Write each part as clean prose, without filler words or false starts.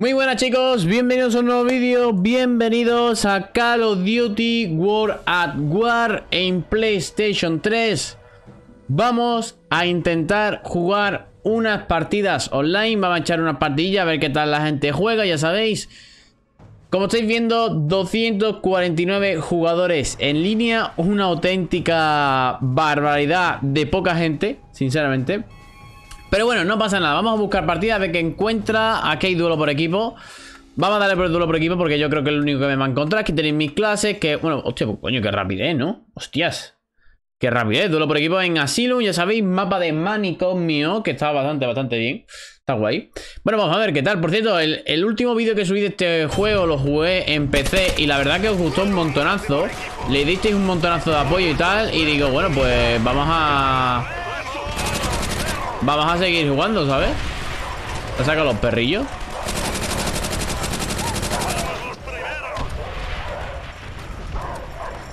Muy buenas chicos, bienvenidos a un nuevo vídeo, bienvenidos a Call of Duty World at War en PlayStation 3. Vamos a intentar jugar unas partidas online, vamos a echar una partidilla a ver qué tal la gente juega, ya sabéis. Como estáis viendo, 249 jugadores en línea, una auténtica barbaridad de poca gente, sinceramente. Pero bueno, no pasa nada, vamos a buscar partidas, a ver qué encuentra. Aquí hay duelo por equipo. Vamos a darle por el duelo por equipo porque yo creo que es lo único que me va a encontrar. Aquí tenéis mis clases, que... Bueno, hostia, pues, coño, qué rapidez, ¿no? Hostias, qué rapidez, duelo por equipo en Asylum, ya sabéis, mapa de manicomio, que está bastante bien. Está guay. Bueno, vamos a ver qué tal. Por cierto, el último vídeo que subí de este juego lo jugué en PC y la verdad que os gustó un montonazo. Le disteis un montonazo de apoyo y tal, y digo, bueno, pues vamos a seguir jugando, ¿sabes? Te saca los perrillos.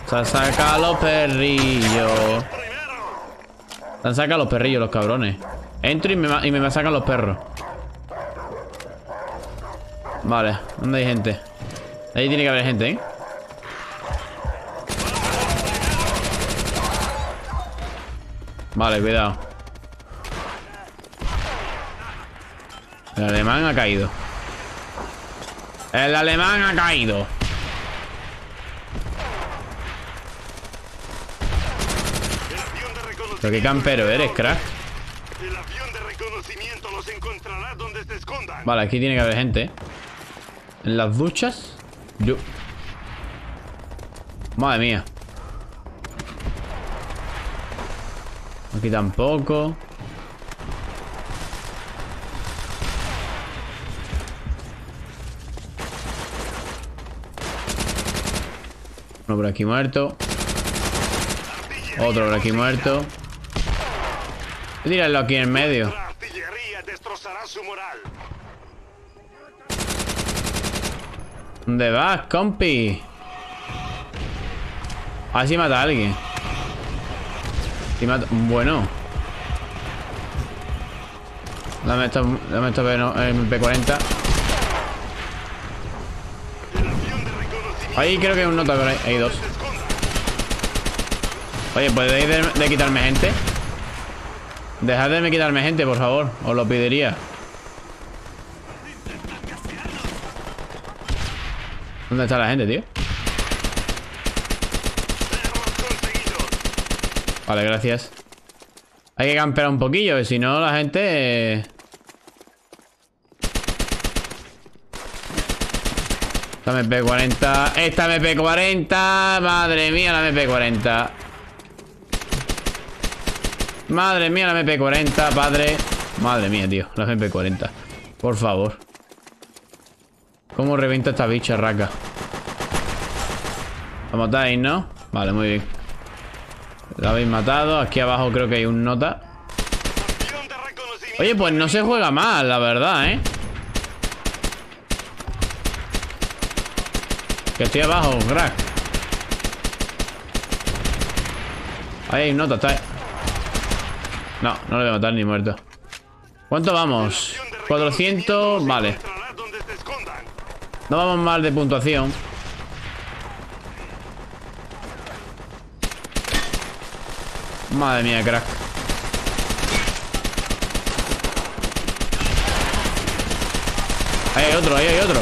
Se saca los perrillos. Se han sacado los perrillos, los cabrones. Entro y me sacan los perros. Vale, ¿dónde hay gente? Ahí tiene que haber gente, ¿eh? Vale, cuidado. El alemán ha caído. El alemán ha caído. Pero qué campero eres, crack. El avión de reconocimiento los encontrará donde se escondan. Vale, aquí tiene que haber gente, ¿eh? En las duchas. Yo. Madre mía. Aquí tampoco. Uno por aquí muerto. Otro por aquí muerto. Tíralo aquí en medio. ¿Dónde vas, compi? Ah, sí mata a alguien. Sí mata... Bueno. Dame esto, MP40. Ahí creo que hay un nota, pero hay dos. Oye, ¿podéis de quitarme gente? Dejad de quitarme gente, por favor. Os lo pediría. ¿Dónde está la gente, tío? Vale, gracias. Hay que campear un poquillo, si no la gente... Esta MP40, esta MP40, madre mía la MP40. Madre mía la MP40, padre. Madre mía, tío, la MP40. Por favor. ¿Cómo revienta esta bicha, raca? La matáis, ¿no? Vale, muy bien. La habéis matado, aquí abajo creo que hay un nota. Oye, pues no se juega mal, la verdad, ¿eh? Que estoy abajo, crack. Ahí hay nota, está. No, no le voy a matar ni muerto. ¿Cuánto vamos? 400, vale. No vamos mal de puntuación. Madre mía, crack. Ahí hay otro, ahí hay otro.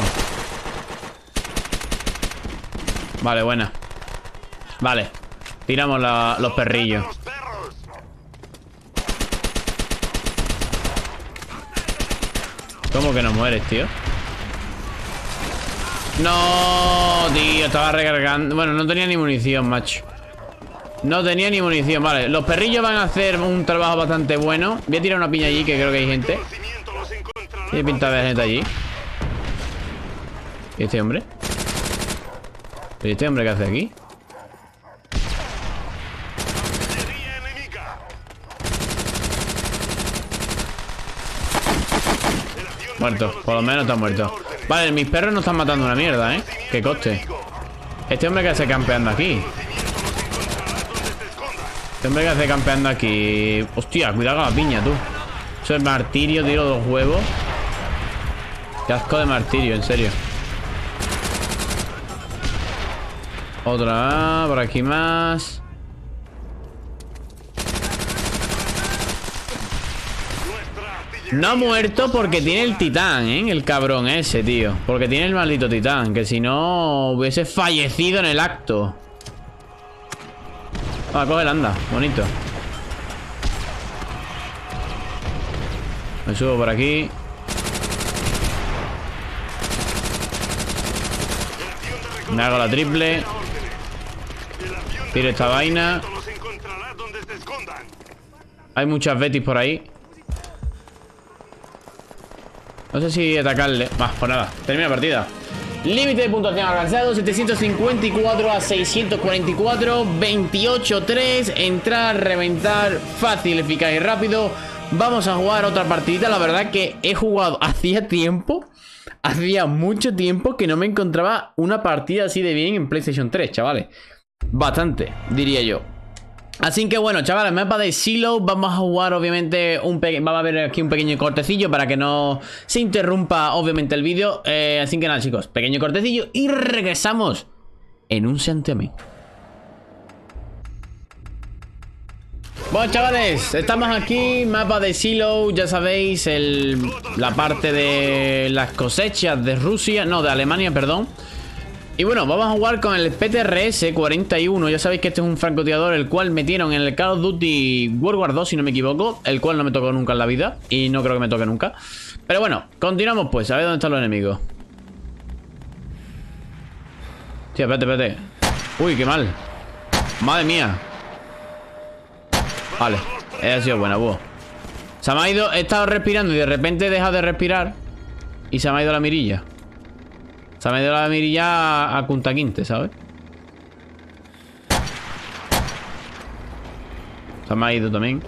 Vale, buena. Vale. Tiramos los perrillos. ¿Cómo que no mueres, tío? No, tío. Estaba recargando. Bueno, no tenía ni munición, macho. No tenía ni munición. Vale, los perrillos van a hacer un trabajo bastante bueno. Voy a tirar una piña allí, que creo que hay gente. Tiene pinta de haber gente allí. ¿Y este hombre? ¿Y este hombre qué hace aquí? Muerto, por lo menos está muerto. Vale, mis perros no están matando una mierda, ¿eh? Que coste. ¿Este hombre qué hace campeando aquí? ¿Este hombre qué hace campeando aquí? Hostia, cuidado con la piña, tú. Eso es martirio, tiro dos huevos. Qué asco de martirio, en serio. Otra, por aquí más. No ha muerto porque tiene el titán, ¿eh? El cabrón ese, tío. Porque tiene el maldito titán. Que si no, hubiese fallecido en el acto. Ah, coge el anda. Bonito. Me subo por aquí. Me hago la triple. Tiro esta vaina. Hay muchas Betis por ahí. No sé si atacarle. Más, por nada. Termina la partida. Límite de puntuación alcanzado. 754 a 644. 28-3. Entrar, reventar. Fácil, eficaz y rápido. Vamos a jugar otra partidita. La verdad que he jugado hacía tiempo. Hacía mucho tiempo que no me encontraba una partida así de bien en PlayStation 3, chavales. Bastante, diría yo. Así que bueno, chavales, mapa de Silo. Vamos a jugar obviamente va a haber aquí un pequeño cortecillo para que no se interrumpa obviamente el vídeo. Así que nada, chicos, pequeño cortecillo y regresamos en un santiamén. Bueno, chavales, estamos aquí, mapa de Silo, ya sabéis, la parte de las cosechas de Rusia, no, de Alemania, perdón. Y bueno, vamos a jugar con el PTRS 41, ya sabéis que este es un francotirador el cual metieron en el Call of Duty World at War, si no me equivoco, el cual no me tocó nunca en la vida y no creo que me toque nunca. Pero bueno, continuamos pues, a ver dónde están los enemigos. Sí, espérate, espérate. Uy, qué mal. Madre mía. Vale, esa ha sido buena, búho. Se me ha ido, he estado respirando y de repente he dejado de respirar y se me ha ido la mirilla. Se me ha ido la mirilla a Kuntaquinte, ¿sabes? Se me ha ido también.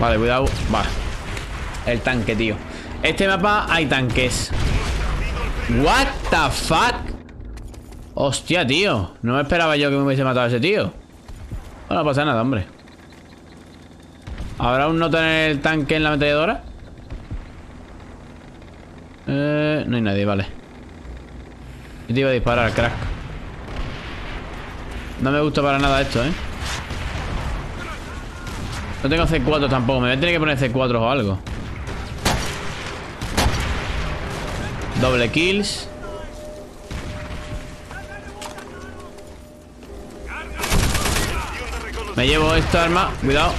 Vale, cuidado. Vale. El tanque, tío. Este mapa hay tanques. What the fuck? Hostia, tío. No me esperaba yo que me hubiese matado a ese tío. Bueno, no pasa nada, hombre. ¿Habrá un nota en el tanque en la ametralladora? No hay nadie, vale. Yo te iba a disparar, crack. No me gusta para nada esto, ¿eh? No tengo C4 tampoco. Me voy a tener que poner C4 o algo. Doble kills. Me llevo esta arma. Cuidado.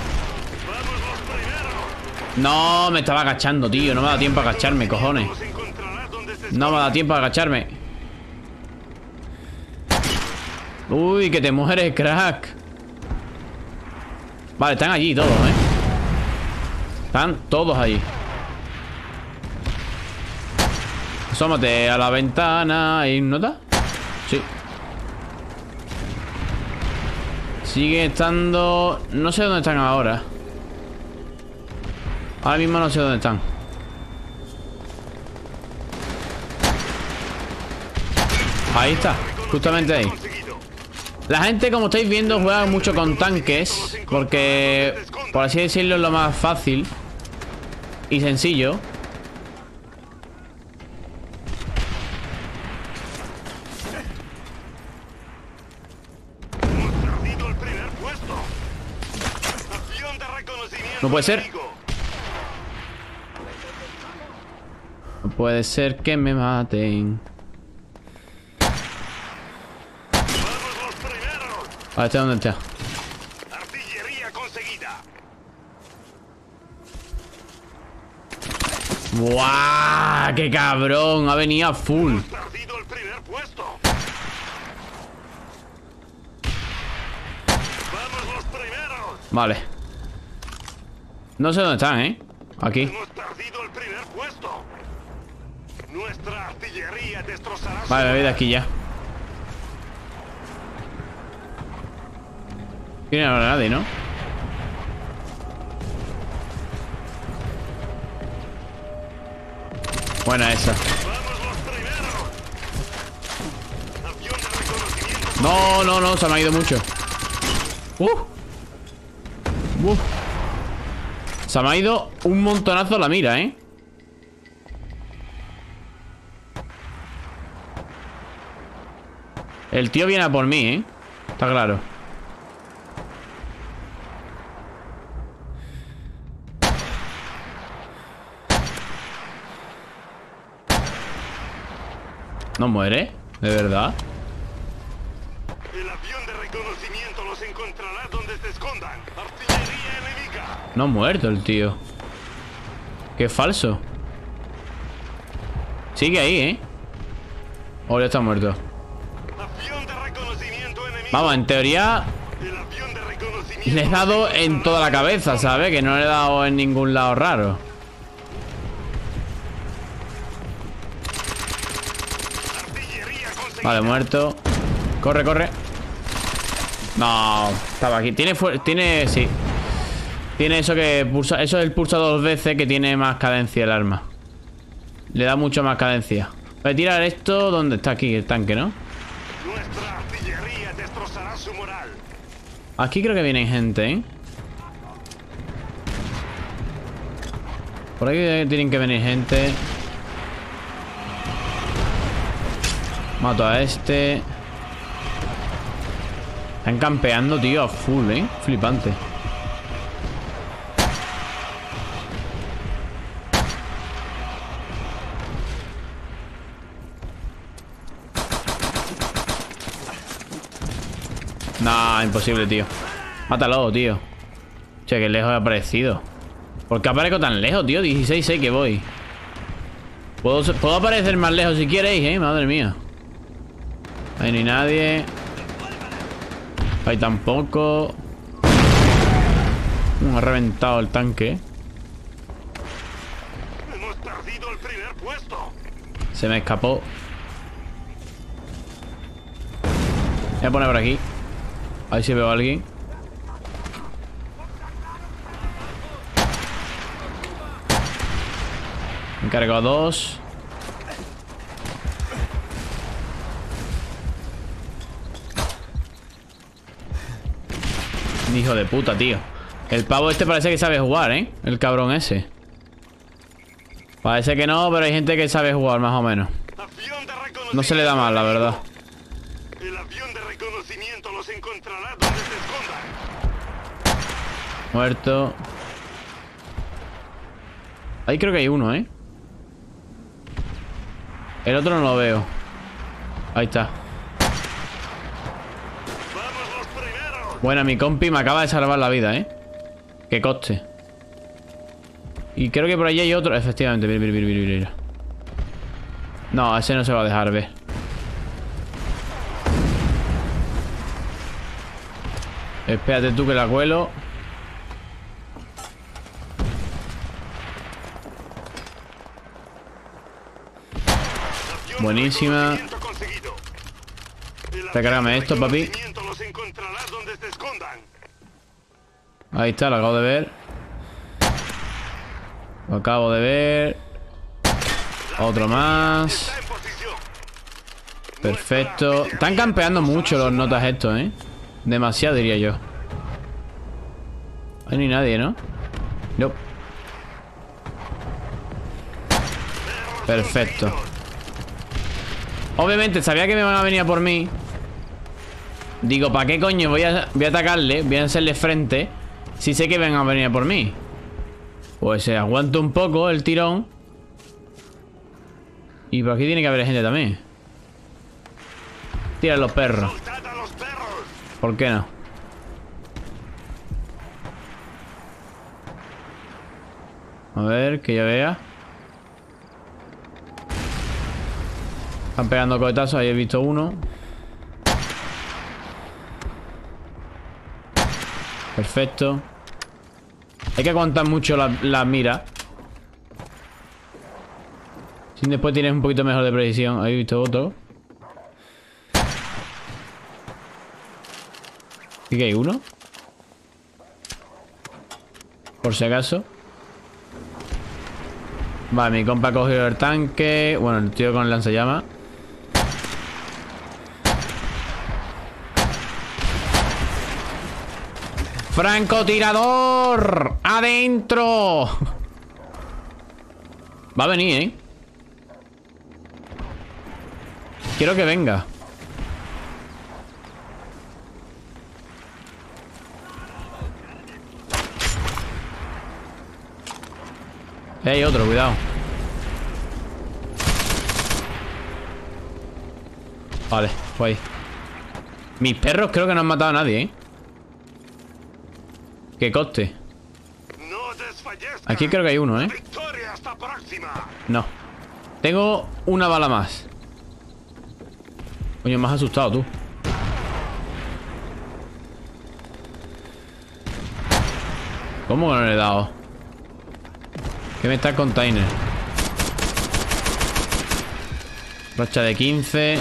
No, me estaba agachando, tío. No me da tiempo a agacharme, cojones. No me da tiempo a agacharme. Uy, que te mueres, crack. Vale, están allí todos, ¿eh? Están todos allí. Asómate a la ventana. ¿Y nota? Sí. Sigue estando... No sé dónde están ahora. Ahora mismo no sé dónde están. Ahí está. Justamente ahí. La gente, como estáis viendo, juega mucho con tanques. Porque, por así decirlo, es lo más fácil. Y sencillo. No puede ser. No puede ser que me maten. Vale, ¿está dónde está? Artillería conseguida. ¡Guau! ¡Qué cabrón! Ha venido a full. Perdido el primer puesto. Vamos los primeros. Vale. No sé dónde están, ¿eh? Aquí. Hemos perdido el primer puesto. Nuestra artillería destrozará. Vale, me voy de aquí ya. Tiene ahora nadie, ¿no? Buena esa. No, no, no, se me ha ido mucho. Se me ha ido un montonazo la mira, ¿eh? El tío viene a por mí, ¿eh? Está claro. No muere, de verdad. El avión de reconocimiento los encontrará donde se escondan. Artillería enemiga. No ha muerto el tío. Qué falso. Sigue ahí, ¿eh? O ya está muerto. Vamos, en teoría le he dado en toda la cabeza, ¿sabes? Que no le he dado en ningún lado raro. Vale, muerto. Corre, corre. No, estaba aquí. Tiene, sí. Tiene eso que pulsa. Eso es el pulsa dos veces que tiene más cadencia el arma. Le da mucho más cadencia. Voy a tirar esto donde está aquí el tanque, ¿no? Aquí creo que viene gente, ¿eh? Por aquí tienen que venir gente. Mato a este. Están campeando, tío, a full, ¿eh? Flipante. Nah, imposible, tío. Mátalo, tío. Che, que lejos he aparecido. ¿Por qué aparezco tan lejos, tío? 16, 6 que voy. Puedo aparecer más lejos si queréis, ¿eh? Madre mía. Ahí no hay nadie. Ahí tampoco. Me ha reventado el tanque. Hemos perdido el primer puesto. Se me escapó. Voy a poner por aquí. A ver si veo a alguien. Me cargo a dos. Hijo de puta, tío. El pavo este parece que sabe jugar, ¿eh? El cabrón ese. Parece que no, pero hay gente que sabe jugar, más o menos. No se le da mal, la verdad. El avión de reconocimiento los encontrará donde se escondan. Muerto. Ahí creo que hay uno, ¿eh? El otro no lo veo. Ahí está. Bueno, mi compi me acaba de salvar la vida, ¿eh? Que coste. Y creo que por allí hay otro. Efectivamente, mira. No, ese no se va a dejar ver. Espérate tú que la cuelo. Buenísima. Recárgame esto, papi. Ahí está, lo acabo de ver. Lo acabo de ver. Otro más. Perfecto. Están campeando mucho los notas estos, ¿eh? Demasiado, diría yo. Ahí no hay nadie, ¿no? No. Perfecto. Obviamente, sabía que me van a venir a por mí. Digo, ¿para qué coño voy a atacarle? Voy a hacerle frente. Si sé que van a venir a por mí. Pues se aguanta un poco el tirón. Y por aquí tiene que haber gente también. Tira a los perros. ¿Por qué no? A ver, que yo vea. Están pegando cohetazos, ahí he visto uno. Perfecto. Hay que aguantar mucho la mira. Si después tienes un poquito mejor de precisión. Ahí he visto otro. ¿Y que hay uno? Por si acaso. Vale, mi compa ha cogido el tanque. Bueno, el tío con el lanzallamas. ¡Francotirador! ¡Adentro! Va a venir, ¿eh? Quiero que venga. Hay otro, cuidado. Vale, guay. Mis perros creo que no han matado a nadie, ¿eh? Que coste. Aquí creo que hay uno, ¿eh? No. Tengo una bala más. Coño, me has asustado tú. ¿Cómo que no le he dado? ¿Qué me está el container? Racha de 15.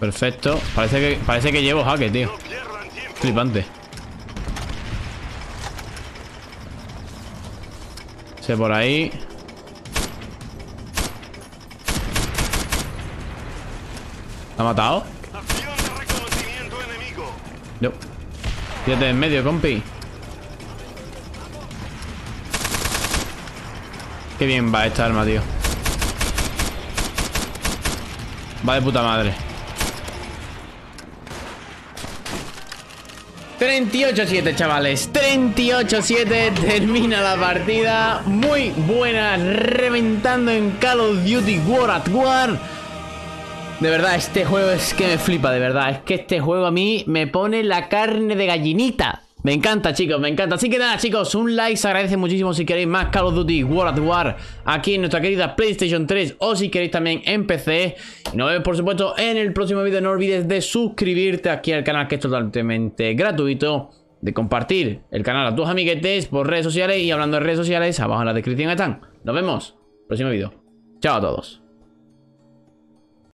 Perfecto. Parece que llevo jaque, tío. Flipante. Ese por ahí. ¿La ha matado? No. Tírate en medio, compi. Qué bien va esta arma, tío. Va de puta madre. 38-7, chavales. 38-7. Termina la partida. Muy buena. Reventando en Call of Duty World at War. De verdad, este juego es que me flipa, de verdad. Es que este juego a mí me pone la carne de gallinita. Me encanta, chicos, me encanta. Así que nada, chicos, un like se agradece muchísimo si queréis más Call of Duty World at War aquí en nuestra querida PlayStation 3 o si queréis también en PC. Y nos vemos, por supuesto, en el próximo vídeo. No olvides de suscribirte aquí al canal, que es totalmente gratuito. De compartir el canal a tus amiguetes por redes sociales. Y hablando de redes sociales, abajo en la descripción están. Nos vemos, próximo vídeo. Chao a todos.